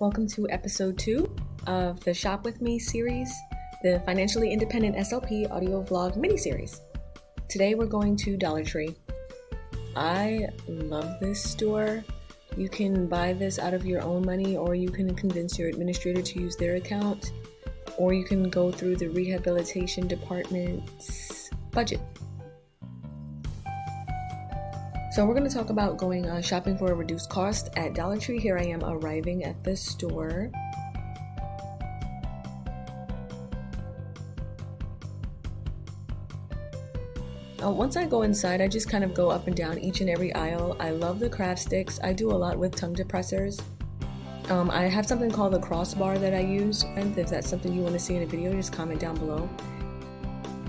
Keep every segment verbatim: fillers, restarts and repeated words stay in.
Welcome to episode two of the Shop With Me series, the Financially Independent S L P audio vlog mini-series. Today we're going to Dollar Tree. I love this store. You can buy this out of your own money, or you can convince your administrator to use their account, or you can go through the rehabilitation department's budget. So we're going to talk about going uh, shopping for a reduced cost at Dollar Tree. Here I am arriving at the store. Uh, once I go inside, I just kind of go up and down each and every aisle. I love the craft sticks. I do a lot with tongue depressors. Um, I have something called the crossbar that I use. And if that's something you want to see in a video, just comment down below.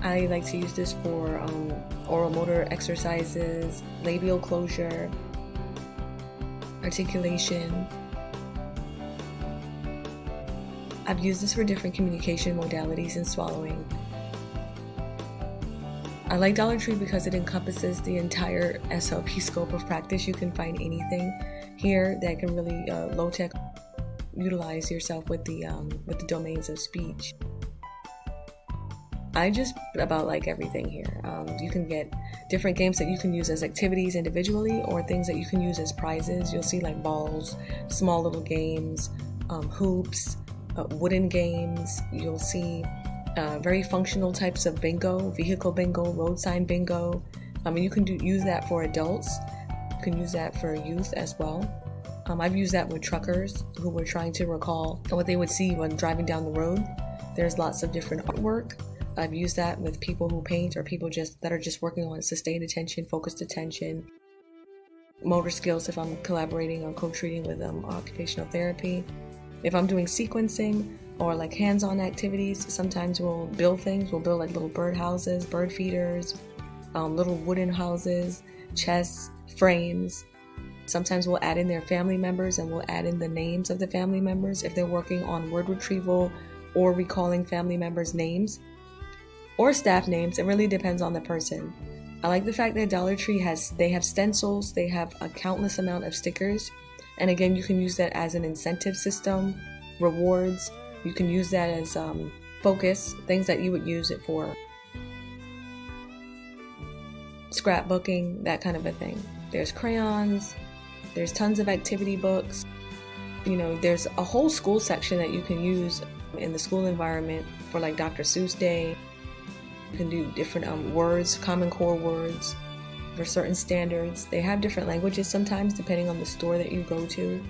I like to use this for um, oral motor exercises, labial closure, articulation. I've used this for different communication modalities and swallowing. I like Dollar Tree because it encompasses the entire S L P scope of practice. You can find anything here that can really uh, low-tech utilize yourself with the, um, with the domains of speech. I just about like everything here. Um, you can get different games that you can use as activities individually, or things that you can use as prizes. You'll see like balls, small little games, um, hoops, uh, wooden games. You'll see uh, very functional types of bingo, vehicle bingo, road sign bingo. I mean, you can do, use that for adults. You can use that for youth as well. Um, I've used that with truckers who were trying to recall what they would see when driving down the road. There's lots of different artwork. I've used that with people who paint, or people just that are just working on sustained attention, focused attention, motor skills if I'm collaborating or co-treating with um, occupational therapy. If I'm doing sequencing or like hands-on activities, sometimes we'll build things. We'll build like little bird houses, bird feeders, um, little wooden houses, chests, frames. Sometimes we'll add in their family members, and we'll add in the names of the family members if they're working on word retrieval or recalling family members' names. Or staff names. It really depends on the person. I like the fact that Dollar Tree has, they have stencils, they have a countless amount of stickers. And again, you can use that as an incentive system, rewards. You can use that as um, focus, things that you would use it for. Scrapbooking, that kind of a thing. There's crayons, there's tons of activity books. You know, there's a whole school section that you can use in the school environment for like Doctor Seuss Day. You can do different um, words, common core words for certain standards. They have different languages sometimes depending on the store that you go to.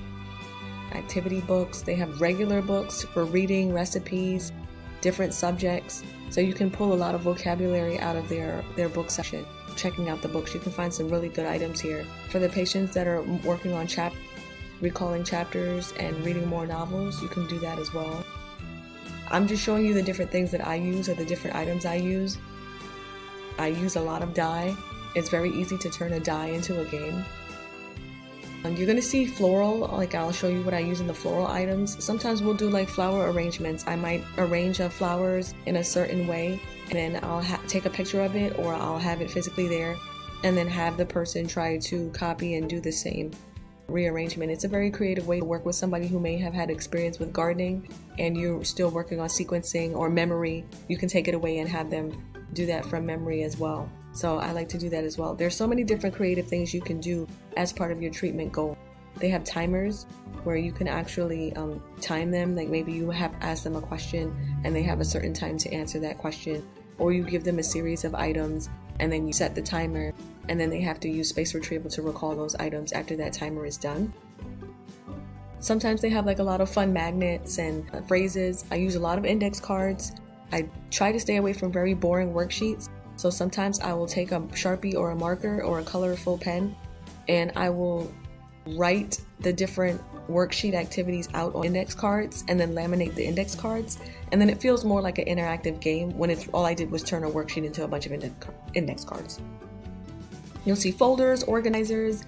Activity books. They have regular books for reading, recipes, different subjects. So you can pull a lot of vocabulary out of their, their book section. Checking out the books, you can find some really good items here. For the patients that are working on chap recalling chapters and reading more novels, you can do that as well. I'm just showing you the different things that I use, or the different items I use. I use a lot of dye. It's very easy to turn a dye into a game. Um, you're gonna see floral, like I'll show you what I use in the floral items. Sometimes we'll do like flower arrangements. I might arrange uh, flowers in a certain way, and then I'll ha take a picture of it, or I'll have it physically there, and then have the person try to copy and do the same rearrangement. It's a very creative way to work with somebody who may have had experience with gardening and you're still working on sequencing or memory. You can take it away and have them do that from memory as well. So I like to do that as well. There's so many different creative things you can do as part of your treatment goal. They have timers where you can actually um, time them. Like maybe you have asked them a question and they have a certain time to answer that question, or you give them a series of items and then you set the timer, and then they have to use space retrieval to recall those items after that timer is done. Sometimes they have like a lot of fun magnets and uh, phrases. I use a lot of index cards. I try to stay away from very boring worksheets. So sometimes I will take a Sharpie or a marker or a colorful pen, and I will write the different worksheet activities out on index cards and then laminate the index cards, and then it feels more like an interactive game when it's all I did was turn a worksheet into a bunch of index cards. You'll see folders, organizers.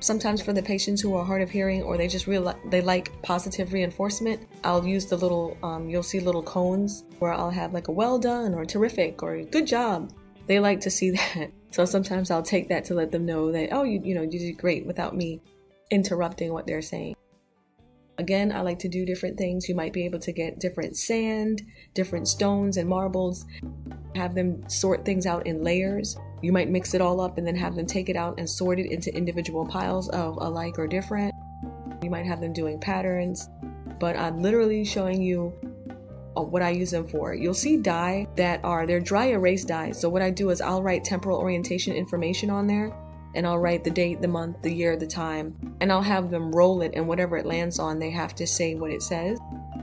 Sometimes for the patients who are hard of hearing, or they just real they like positive reinforcement, I'll use the little um, you'll see little cones where I'll have like a well done or terrific or good job. They like to see that. So sometimes I'll take that to let them know that, oh, you, you know, you did great without me interrupting what they're saying. Again, I like to do different things. You might be able to get different sand, different stones and marbles, have them sort things out in layers. You might mix it all up and then have them take it out and sort it into individual piles of alike or different. You might have them doing patterns, but I'm literally showing you what I use them for. You'll see die that are, they're dry erase dies. So what I do is I'll write temporal orientation information on there, and I'll write the date, the month, the year, the time, and I'll have them roll it, and whatever it lands on, they have to say what it says.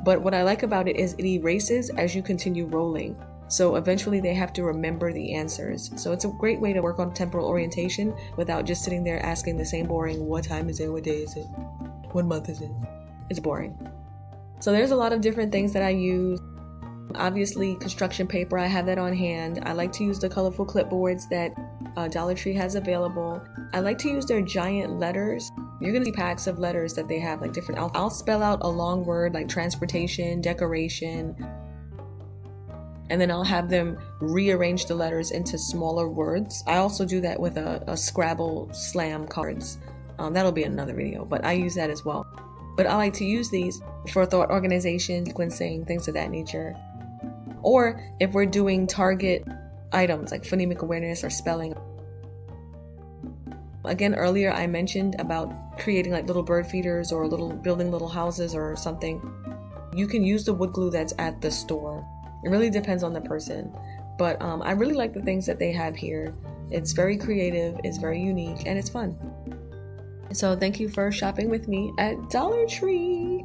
But what I like about it is it erases as you continue rolling. So eventually they have to remember the answers. So it's a great way to work on temporal orientation without just sitting there asking the same boring, what time is it? What day is it? What month is it? It's boring. So there's a lot of different things that I use. Obviously, construction paper, I have that on hand. I like to use the colorful clipboards that uh, Dollar Tree has available. I like to use their giant letters. You're going to see packs of letters that they have, like different alphabets. I'll spell out a long word like transportation, decoration, and then I'll have them rearrange the letters into smaller words. I also do that with a, a Scrabble slam cards. Um, that'll be another video, but I use that as well. But I like to use these for thought organization, sequencing, things of that nature. Or if we're doing target items like phonemic awareness or spelling. Again, earlier I mentioned about creating like little bird feeders or little building little houses or something. You can use the wood glue that's at the store. It really depends on the person. But um, I really like the things that they have here. It's very creative, it's very unique, and it's fun. So thank you for shopping with me at Dollar Tree.